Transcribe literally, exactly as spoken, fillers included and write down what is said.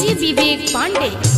जी विवेक Pandey.